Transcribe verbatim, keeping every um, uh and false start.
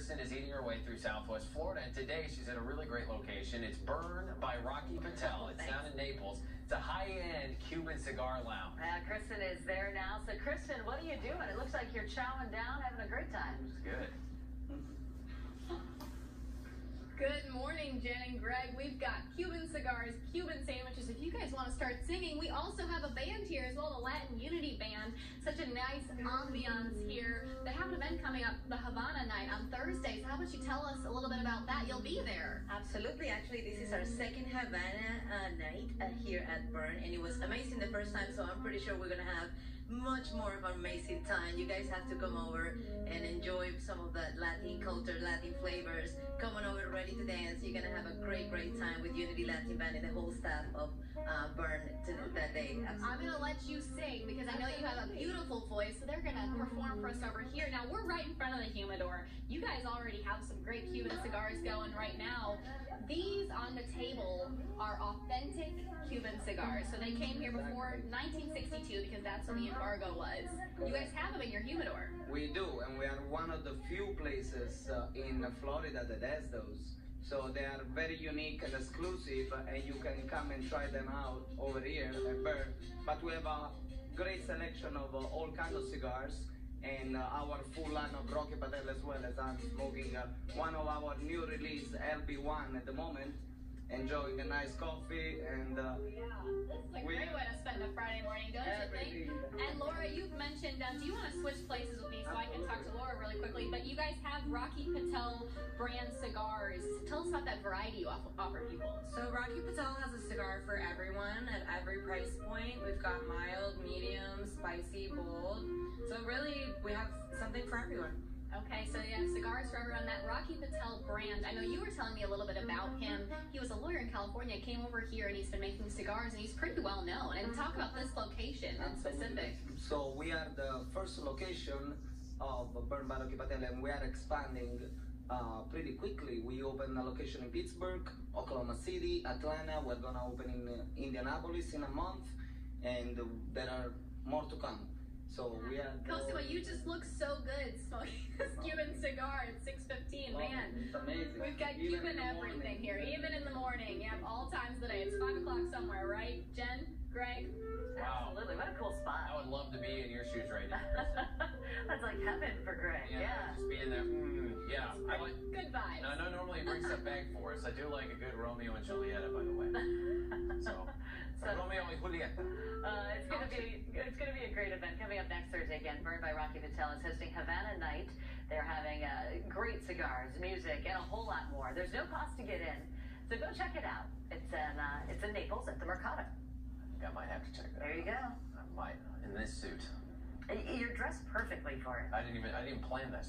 Kristen is eating her way through Southwest Florida, and today she's at a really great location. It's Burn by Rocky Patel. It's down in Naples. It's a high-end Cuban cigar lounge. Uh, Kristen is there now. So, Kristen, what are you doing? It looks like you're chowing down, having a great time. It's good. Good morning, Jen and Greg. We've got Cuban cigars, Cuban sandwiches. If you guys want to start singing, we also have a band here as well, the Latin Unity Band. Such a nice ambiance here. They have an event coming up, the Havana Night, on Thursday. So how about you tell us a little bit about that? You'll be there. Absolutely. Actually, this is our second Havana uh, night uh, here at Burn, and it was amazing the first time, so I'm pretty sure we're going to have much more of an amazing time. You guys have to come over and enjoy some of the Latin culture, Latin flavors. Come on over, ready to dance. You're gonna have a great, great time with Unity Latin Band and the whole staff of uh, Burn to that day. Absolutely. I'm gonna let you sing because I know you have a beautiful voice. So they're gonna perform for us over here. Now we're right in front of the humidor. You guys already have some great Cuban cigars going right now. These on the table are authentic Cuban cigars. So they came here before nineteen sixty-two because that's when the embargo was. You guys have them in your humidor. We do, and we are one of the few places uh, in Florida that has those. So they are very unique and exclusive, and you can come and try them out over here at Burn. But we have a great selection of uh, all kinds of cigars, and uh, our full line of Rocky Patel, as well as I'm smoking uh, one of our new release, L B one, at the moment. Enjoying a nice coffee, and uh, yeah, this is a great way to spend a Friday morning, don't everything. you think? And Laura, you've mentioned, um, do you want to switch places with me so Absolutely. I can talk to Laura really quickly? But you guys have Rocky Patel brand cigars. Tell us about that variety you offer people. So Rocky Patel has a cigar for everyone at every price point. We've got mild, medium, spicy, bold. So really, we have something for everyone. Okay, so yeah, cigars for everyone. That Rocky Patel brand, I know you were telling me a little bit about him. He was a lawyer in California, came over here, and he's been making cigars, and he's pretty well known. And talk about this location in specific. So we are the first location of Burn by Rocky Patel, and we are expanding uh, pretty quickly. We opened a location in Pittsburgh, Oklahoma City, Atlanta. We're going to open in uh, Indianapolis in a month, and there are more to come. So we are. Cosimo, you just look so good smoking this Cuban cigar at six fifteen, man. It's amazing. We've got Cuban everything here, even in the morning. Yeah, all times of the day. It's five o'clock somewhere, right? Jen, Greg. Wow. Absolutely. What a cool spot. I would love to be in your shoes right now, Kristen. That's like heaven for Greg. Yeah. yeah. Just being there. Mm, yeah. I like, good vibes. I know normally he brings that back for us. I do like a good Romeo and Juliet, by the way. So. So, uh, it's gonna be it's gonna be a great event coming up next Thursday. Again, Burn by Rocky Patel is hosting Havana Night. They're having uh, great cigars, music, and a whole lot more. There's no cost to get in, so go check it out. It's in uh, it's in Naples at the Mercado. I might have to check that. There you go. I might in this suit. You're dressed perfectly for it. I didn't even I didn't plan this.